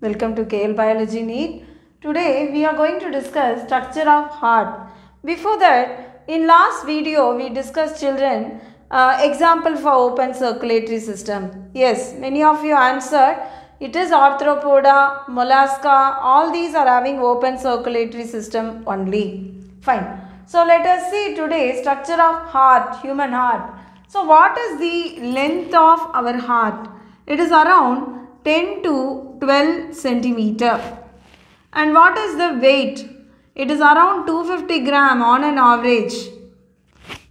Welcome to KL Biology NEET. Today we are going to discuss structure of heart. Before that, in last video we discussed children example for open circulatory system. Yes, many of you answered it is arthropoda, mollusca, all these are having open circulatory system only. Fine. So let us see today structure of heart, human heart. So what is the length of our heart? It is around 10 to 12 centimeter. And what is the weight? It is around 250 gram on an average.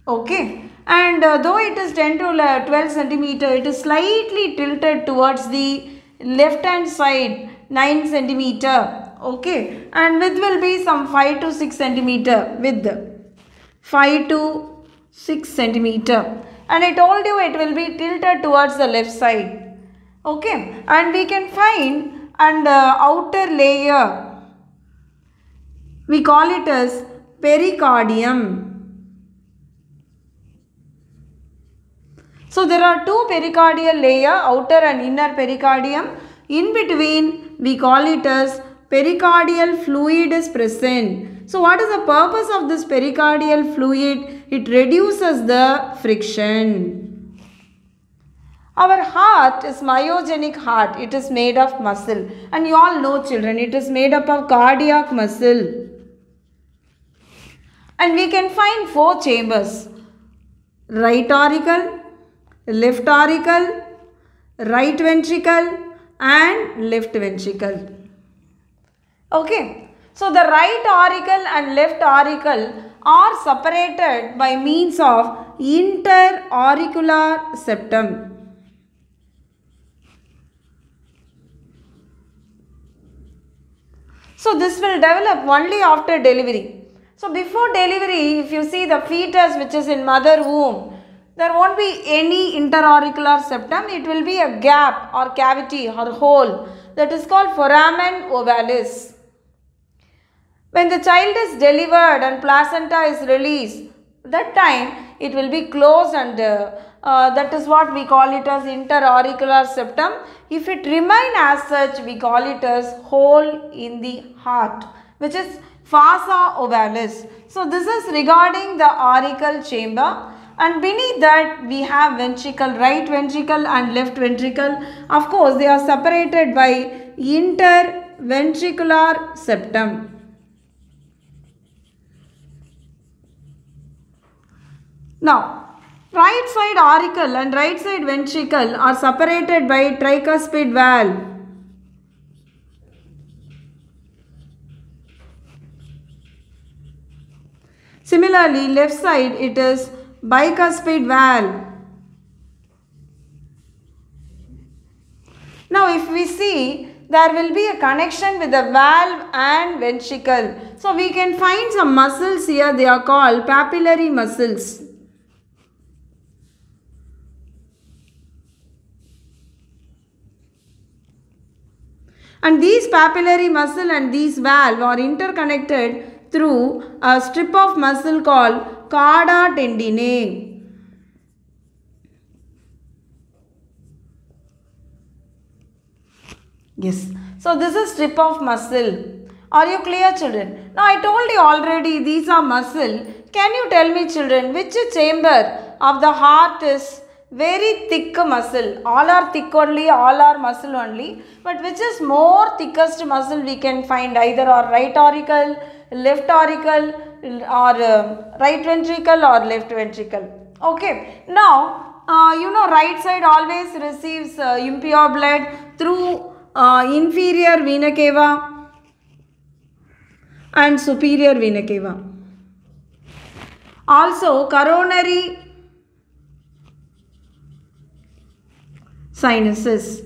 Okay. And though it is 10 to 12 centimeter, it is slightly tilted towards the left hand side 9 centimeter. Okay. And width will be some 5 to 6 centimeter width. 5 to 6 centimeter. And I told you it will be tilted towards the left side. Okay, and we can find outer layer, we call it as pericardium. So there are two pericardial layer, outer and inner pericardium. In between we call it as pericardial fluid is present. So what is the purpose of this pericardial fluid? It reduces the friction. Our heart is myogenic heart. It is made of muscle. And you all know, children, it is made up of cardiac muscle. And we can find four chambers. Right auricle, left auricle, right ventricle and left ventricle. Okay. So the right auricle and left auricle are separated by means of interauricular septum. So this will develop only after delivery. So before delivery, if you see the fetus which is in mother womb, there won't be any interauricular septum. It will be a gap or cavity or hole that is called foramen ovalis. When the child is delivered and placenta is released, that time it will be closed and that is what we call it as interauricular septum. If it remain as such, we call it as hole in the heart, which is fossa ovalis. So this is regarding the auricle chamber, and beneath that we have ventricle, right ventricle and left ventricle. Of course, they are separated by interventricular septum. Now, right side auricle and right side ventricle are separated by tricuspid valve. Similarly, left side it is bicuspid valve. Now if we see, there will be a connection with the valve and ventricle. So we can find some muscles here, they are called papillary muscles. And these papillary muscle and these valve are interconnected through a strip of muscle called chorda tendineae. Yes, so this is strip of muscle. Are you clear, children? Now I told you already these are muscle. Can you tell me, children, which chamber of the heart is very thick muscle? All are thick only, all are muscle only, but which is more thickest muscle we can find? Either or right auricle, left auricle, or right ventricle or left ventricle. Okay, now you know right side always receives impure blood through inferior vena cava and superior vena cava. Also coronary sinuses,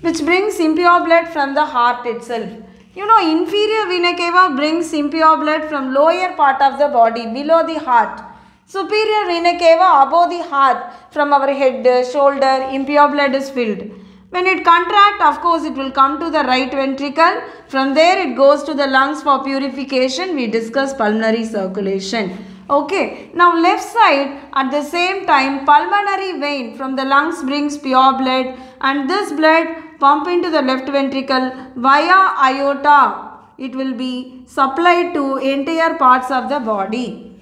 which brings impure blood from the heart itself. You know, inferior vena cava brings impure blood from lower part of the body, below the heart. Superior vena cava above the heart, from our head, shoulder, impure blood is filled. When it contracts, of course, it will come to the right ventricle. From there, it goes to the lungs for purification. We discuss pulmonary circulation. Okay, now left side at the same time pulmonary vein from the lungs brings pure blood, and this blood pump into the left ventricle via aorta. It will be supplied to entire parts of the body.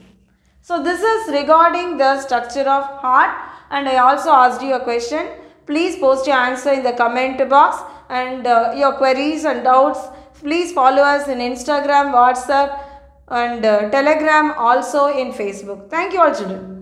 So this is regarding the structure of heart, and I also asked you a question. Please post your answer in the comment box, and your queries and doubts. Please follow us in Instagram, WhatsApp and Telegram, also in Facebook. Thank you all children.